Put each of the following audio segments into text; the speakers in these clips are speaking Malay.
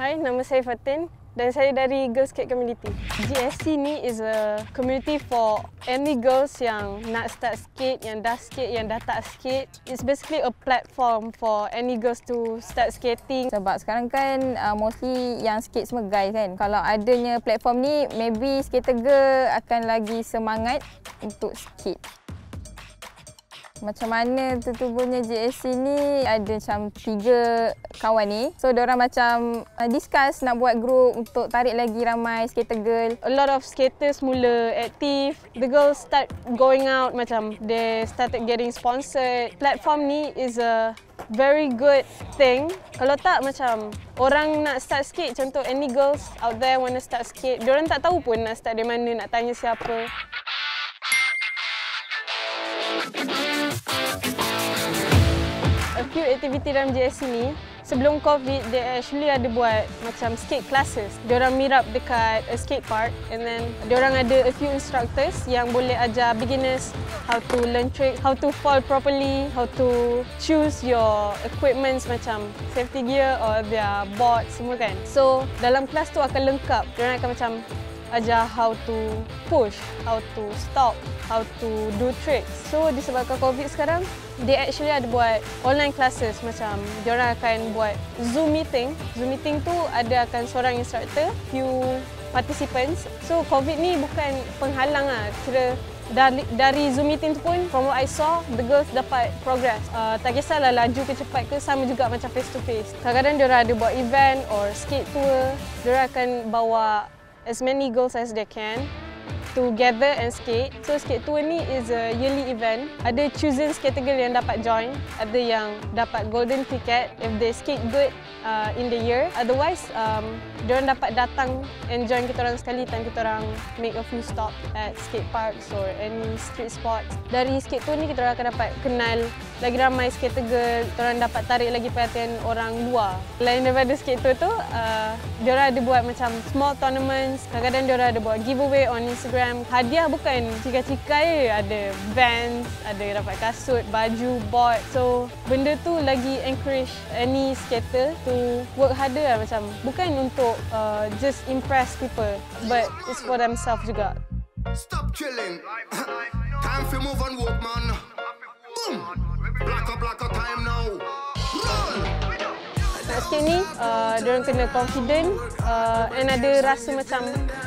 Hai, nama saya Fatin dan saya dari Girls Skate Community. GSC ni is a community for any girls yang nak start skate, yang dah skate, yang dah tak skate. It's basically a platform for any girls to start skating. Sebab sekarang kan mostly yang skate semua guys kan. Kalau adanya platform ni, maybe skater girl akan lagi semangat untuk skate. Macam mana tertubuhnya GSC ni, ada macam 3 kawan ni. So, diorang macam discuss nak buat group untuk tarik lagi ramai skater girl. A lot of skaters mula aktif. The girls start going out, macam they started getting sponsored. Platform ni is a very good thing. Kalau tak macam orang nak start skate, contoh any girls out there want to start skate, diorang tak tahu pun nak start dari mana, nak tanya siapa. A few activity dalam GSC ni, sebelum COVID, they actually ada buat macam skate classes. Diorang meet up dekat a skate park and then diorang ada a few instructors yang boleh ajar beginners how to learn tricks, how to fall properly, how to choose your equipments macam safety gear or their board semua kan. So, dalam kelas tu akan lengkap. Diorang akan macam ajar how to push, how to stop, how to do tricks. So, disebabkan COVID sekarang, they actually ada buat online classes. Macam diorang akan buat Zoom meeting. Zoom meeting tu ada akan seorang instructor, few participants. So, COVID ni bukan penghalang lah. Kira dari Zoom meeting tu pun, from what I saw, the girls dapat progress. Tak kisahlah laju ke cepat ke, sama juga macam face to face. Kadang-kadang diorang ada buat event or skate tour. Diorang akan bawa as many girls as they can to gather and skate. So, skate tour ni is a yearly event. Ada chosen skater girl yang dapat join. Ada yang dapat golden ticket if they skate good in the year. Otherwise, diorang dapat datang and join kita orang sekali dan kita orang make a few stop at skate parks or any street spots. Dari skate tour ni, kita orang akan dapat kenal lagi ramai skater girl. Kita orang dapat tarik lagi perhatian orang luar. Selain daripada skate tour tu, diorang ada buat macam small tournaments. Kadang-kadang diorang ada buat giveaway on Instagram. Hadiah bukan cikai-cikai, ada vans, ada dapat kasut, baju, board. So, benda tu lagi encourage any skater to work harder lah, macam bukan untuk just impress people, but it's for themselves juga. Stop chilling. Time for move on, walk man. Boom. Black up time now. Run. Nak skate ni, diorang kena confident and ada rasa macam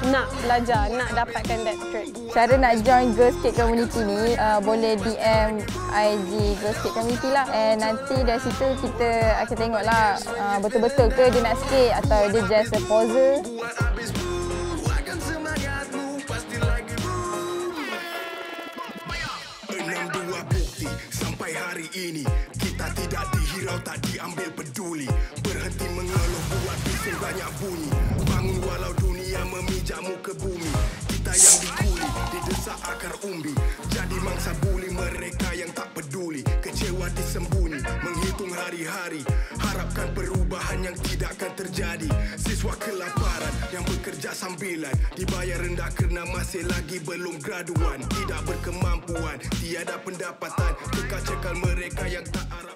nak belajar, nak dapatkan that trick. Cara nak join Girls Skate Community ni, boleh DM IG Girls Skate Community lah. And nanti dari situ kita akan tengok lah betul-betul ke dia nak skate atau dia just a poser. Sampai hari ini, kita tidak dihirau, tak diambil peduli. Berhenti mengeluh, buat bising banyak bunyi. Bangun walau dunia memijakmu ke bumi. Kita yang dikuli, didesak akar umbi. Jadi mangsa buli mereka yang tak peduli. Kecewa disembunyi, menghitung hari-hari. Harapkan perubahan yang tidak akan terjadi. Siswa kelaparan yang bekerja sambilan, dibayar rendah kerana masih lagi belum graduan. Tidak berkemampuan, tiada pendapatan. Kekal-cekal mereka yang tak harap.